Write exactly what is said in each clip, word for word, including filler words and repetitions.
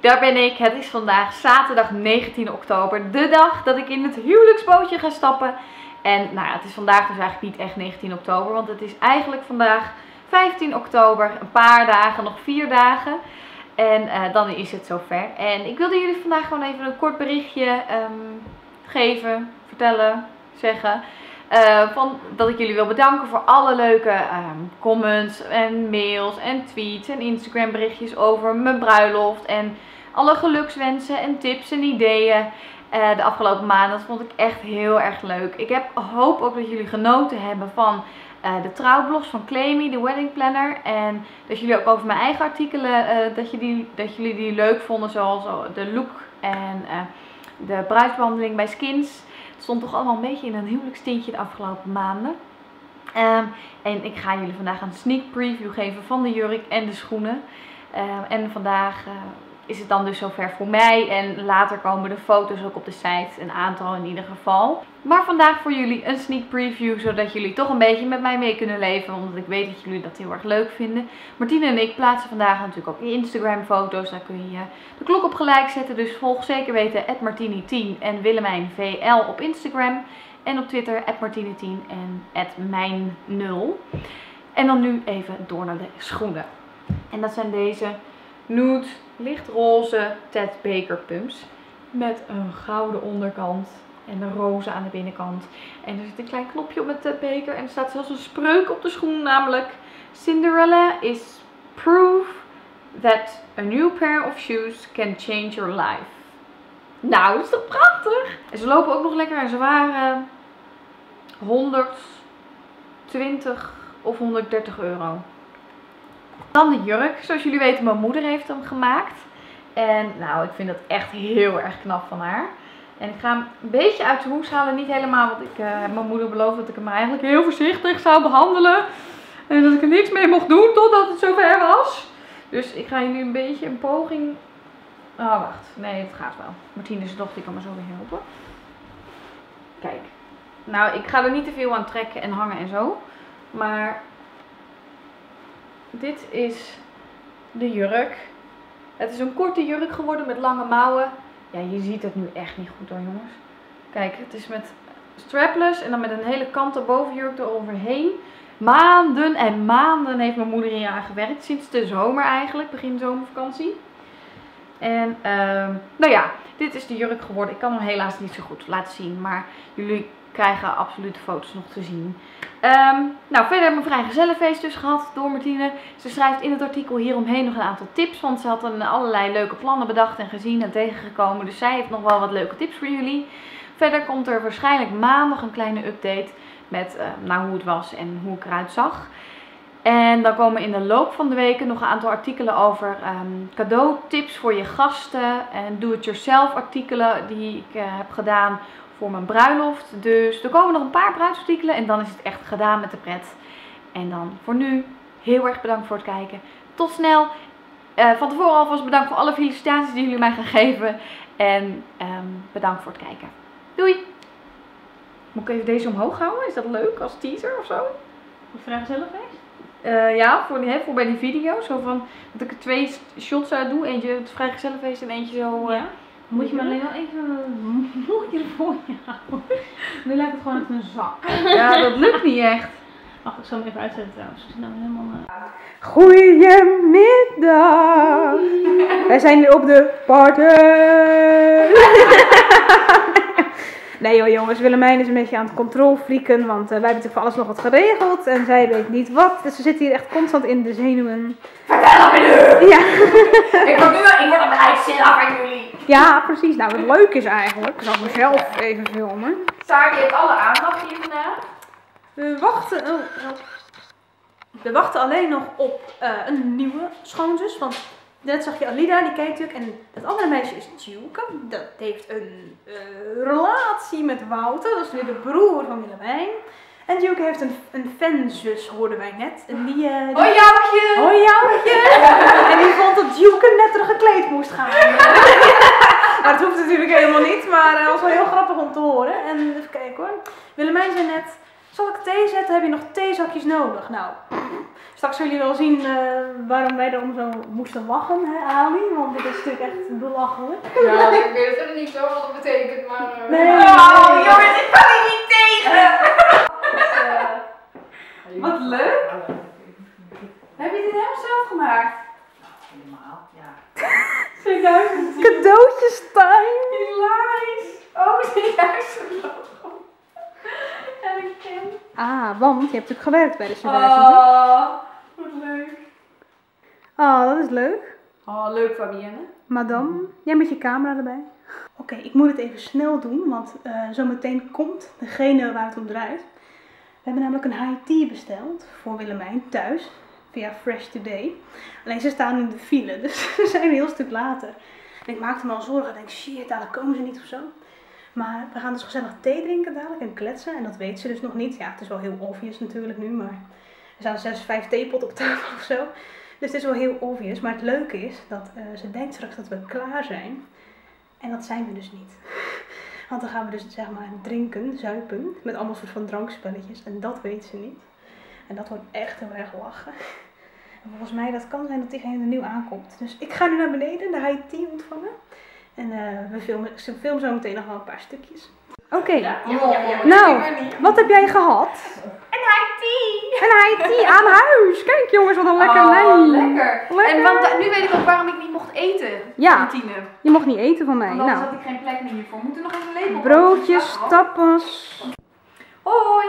Daar ben ik. Het is vandaag zaterdag negentien oktober. De dag dat ik in het huwelijksbootje ga stappen. En nou ja, het is vandaag dus eigenlijk niet echt negentien oktober. Want het is eigenlijk vandaag vijftien oktober. Een paar dagen, nog vier dagen. En uh, dan is het zover. En ik wilde jullie vandaag gewoon even een kort berichtje um, geven, vertellen, zeggen. Uh, van, dat ik jullie wil bedanken voor alle leuke uh, comments en mails en tweets en Instagram berichtjes over mijn bruiloft. En alle gelukswensen en tips en ideeën uh, de afgelopen maanden. Dat vond ik echt heel erg leuk. Ik heb, hoop ook dat jullie genoten hebben van uh, de trouwblogs van Clemy, de wedding planner. En dat jullie ook over mijn eigen artikelen, uh, dat, je die, dat jullie die leuk vonden. Zoals de look en uh, de bruidsbehandeling bij Skins. Stond toch allemaal een beetje in een huwelijkstintje de afgelopen maanden. Um, en ik ga jullie vandaag een sneak preview geven van de jurk en de schoenen. Um, en vandaag uh, is het dan dus zover voor mij. En later komen de foto's ook op de site. Een aantal in ieder geval. Maar vandaag voor jullie een sneak preview. Zodat jullie toch een beetje met mij mee kunnen leven. Omdat ik weet dat jullie dat heel erg leuk vinden. Martine en ik plaatsen vandaag natuurlijk ook Instagram foto's. Daar kun je de klok op gelijk zetten. Dus volg zeker weten at Martini tien en WillemijnVL op Instagram. En op Twitter at Martini tien en at Mijn nul. En dan nu even door naar de schoenen. En dat zijn deze nude, lichtroze Ted Baker pumps. Met een gouden onderkant en een roze aan de binnenkant. En er zit een klein knopje op met Ted Baker. En er staat zelfs een spreuk op de schoen, namelijk: Cinderella is proof that a new pair of shoes can change your life. Nou, dat is toch prachtig? En ze lopen ook nog lekker en ze waren honderdtwintig of honderddertig euro. Dan de jurk. Zoals jullie weten, mijn moeder heeft hem gemaakt. En nou, ik vind dat echt heel erg knap van haar. En ik ga hem een beetje uit de hoes halen. Niet helemaal, want ik uh, heb mijn moeder beloofd dat ik hem eigenlijk heel voorzichtig zou behandelen. En dat ik er niks mee mocht doen totdat het zover was. Dus ik ga hier nu een beetje een poging... Oh, wacht. Nee, het gaat wel. Martine is dochter, die kan me zo weer helpen. Kijk. Nou, ik ga er niet te veel aan trekken en hangen en zo. Maar... dit is de jurk. Het is een korte jurk geworden met lange mouwen. Ja, je ziet het nu echt niet goed hoor, jongens. Kijk, het is met strapless en dan met een hele kanten bovenjurk eroverheen. Maanden en maanden heeft mijn moeder hier aan gewerkt. Sinds de zomer eigenlijk, begin zomervakantie. En uh, nou ja, dit is de jurk geworden. Ik kan hem helaas niet zo goed laten zien, maar jullie krijgen absoluut de foto's nog te zien. Um, nou, verder hebben we een vrijgezellenfeest dus gehad door Martine. Ze schrijft in het artikel hieromheen nog een aantal tips. Want ze had een allerlei leuke plannen bedacht en gezien en tegengekomen. Dus zij heeft nog wel wat leuke tips voor jullie. Verder komt er waarschijnlijk maandag een kleine update met uh, nou, hoe het was en hoe ik eruit zag. En dan komen in de loop van de weken nog een aantal artikelen over um, cadeautips voor je gasten. En do-it-yourself artikelen die ik uh, heb gedaan voor mijn bruiloft. Dus er komen nog een paar bruidsartikelen en dan is het echt gedaan met de pret. En dan voor nu, heel erg bedankt voor het kijken. Tot snel. Uh, van tevoren alvast bedankt voor alle felicitaties die jullie mij gaan geven. En um, bedankt voor het kijken. Doei! Moet ik even deze omhoog houden? Is dat leuk als teaser of zo? Een vrijgezellenfeest? Uh, ja, voor, hè, voor bij die video. Zo van dat ik er twee shots uit doe. Eentje het vrijgezellenfeest en eentje zo... Uh, ja. Moet je me alleen wel even moeier voor je houden. Nu lijkt het gewoon uit een zak. Ja, dat lukt niet echt. Wacht, ik zal hem even uitzetten trouwens. Nou helemaal... Goedemiddag. Goedemiddag. Wij zijn nu op de party. Nee joh jongens, Willemijn is een beetje aan het controlfrieken. Want uh, wij hebben natuurlijk voor alles nog wat geregeld. En zij weet niet wat. Dus ze zit hier echt constant in de zenuwen. Vertel me nu! Ja. Ik word nu ik word op uitzillig aan jullie. Ja, precies. Nou, wat leuk is eigenlijk. Ik zal mezelf even filmen. Saar, je hebt alle aandacht hier vandaag. We wachten... Oh, oh. We wachten alleen nog op uh, een nieuwe schoonzus. Want net zag je Alida, die kijkt natuurlijk. En het andere meisje is Tjuke. Dat heeft een uh, relatie met Wouter. Dat is weer de broer van Willemijn. En Tjuke heeft een, een fanzus, hoorden wij net. En die... Uh, die... Hoi Joukje! Hoi Joukje! En die vond dat Tjuke netter gekleed moest gaan. Maar het hoeft natuurlijk helemaal niet, maar het was wel heel grappig om te horen. En even kijken hoor. Willemijn zei net, zal ik thee zetten? Heb je nog theezakjes nodig? Nou, straks zullen jullie wel zien uh, waarom wij daarom zo moesten lachen, hè Ali? Want dit is natuurlijk echt belachelijk. Ja, ik weet het niet zo wat het betekent, maar... Uh... Nee, nee, nee. Oh, jongens, ik kan hier niet tegen! Dus, uh, wat leuk! Heb je dit helemaal zelf gemaakt? Nou, helemaal, ja. tweeduizend tien. Cadeautjes time! Hilarisch! Oh, tweeduizend logo. En ik ken. Ah, want je hebt natuurlijk gewerkt bij de tweeduizend. Oh, wat leuk. Oh, dat is leuk. Oh, leuk Fabienne. Madame, jij met je camera erbij. Oké, okay, ik moet het even snel doen, want uh, zometeen komt degene waar het om draait. We hebben namelijk een high tea besteld voor Willemijn thuis. Via Fresh Today. Alleen ze staan in de file, dus ze zijn een heel stuk later. En ik maakte me al zorgen. Ik denk, shit, dadelijk komen ze niet of zo. Maar we gaan dus gezellig thee drinken dadelijk en kletsen. En dat weet ze dus nog niet. Ja, het is wel heel obvious natuurlijk nu, maar er staan zes, vijf theepot op tafel of zo. Dus het is wel heel obvious. Maar het leuke is dat uh, ze denkt straks dat we klaar zijn. En dat zijn we dus niet. Want dan gaan we dus zeg maar drinken, zuipen, met allemaal soort van drankspelletjes. En dat weet ze niet. En dat wordt echt heel erg lachen. En volgens mij dat kan zijn dat diegene nieuw aankomt. Dus ik ga nu naar beneden, de high tea ontvangen. En uh, we filmen, ik film zo meteen nog wel een paar stukjes. Oké, okay. ja, ja, ja, ja. Nou, wat heb jij gehad? Een high tea! Een high tea aan huis! Kijk jongens, wat een lekker lijn. Oh, lekker. lekker! En want, nu weet ik ook waarom ik niet mocht eten. Ja, Martine. Je mocht niet eten van mij. Want anders nou. Had ik geen plek meer voor. Moeten we nog even een lepel? Broodjes, tapas. Hoi!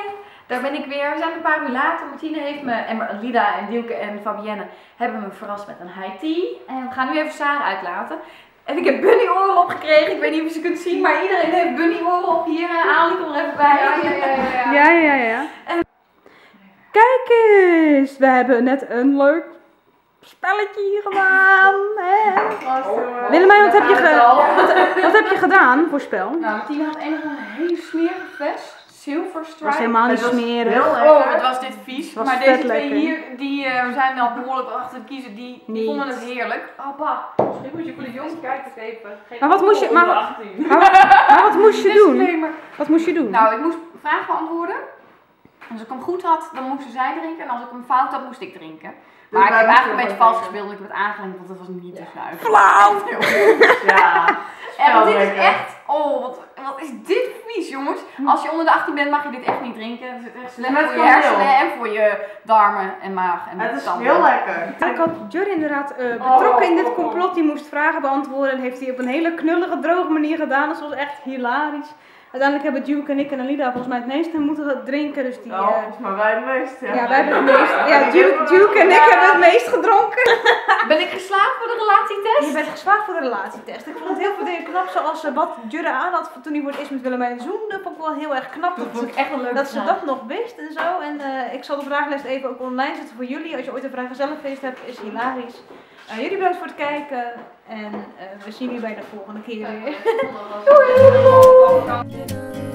Daar ben ik weer. We zijn een paar uur later. Martine heeft me, en Lida en Dielke en Fabienne hebben me verrast met een high tea. En we gaan nu even Sarah uitlaten. En ik heb bunny oren opgekregen. Ik weet niet of je ze kunt zien, maar iedereen heeft bunny oren op hier. Ali, kom er even bij. Ja, ja, ja. ja, ja. ja, ja, ja. En... Kijk eens, we hebben net een leuk spelletje gedaan. Oh, Willemijn, wat heb, je ge... wat heb je gedaan voor spel? Nou, Martine had enige een hele smerige vest. Silver Stripe. Het was helemaal niet smerig. Oh, het was dit vies. Was maar deze twee lekker. Hier, die uh, zijn wel behoorlijk achter te kiezen. Die niet. Vonden het heerlijk. Abba. Misschien moet je voor de jongens kijken geven. Maar wat moest je, maar, maar, maar wat moest je doen? Wat moest je doen? Nou, ik moest vragen beantwoorden. Als ik hem goed had, dan moesten zij drinken. En als ik hem fout had, moest ik drinken. Maar dus ik heb eigenlijk een beetje vals gespeeld. Ik heb het aangeleid, want het was niet te sluiten. Flauw! Ja. En want dit is echt... Oh, wat, wat is dit vies, jongens. Als je onder de achttien bent, mag je dit echt niet drinken. Het is echt slecht voor je hersenen en voor je darmen en maag. En het is heel lekker. Ik had Jur inderdaad uh, betrokken oh, in dit complot. Die moest vragen beantwoorden. En heeft hij op een hele knullige, droge manier gedaan. Dat was echt hilarisch. Uiteindelijk hebben Duke en ik en Alida volgens mij het meeste moeten drinken. Dus die, oh, volgens mij wij het meest. Ja, ja wij hebben het meest. Ja, Duke, Duke en ik hebben het meest gedronken. Ben ik geslaagd voor de relatietest? Je bent geslaagd voor de relatietest. Ik vond het heel veel dingen knap. Zoals wat Jurre aan had toen hij voor het eerst met Willemijn zoende. Vond ik wel heel erg knap. Dat, dat, vond ik echt leuk dat ze dat nog wist en zo. En uh, ik zal de vragenlijst even ook online zetten voor jullie. Als je ooit een vrijgezellenfeest hebt, is hilarisch. Uh, jullie bedankt voor het kijken. En uh, we zien jullie bij de volgende keer weer. Doei!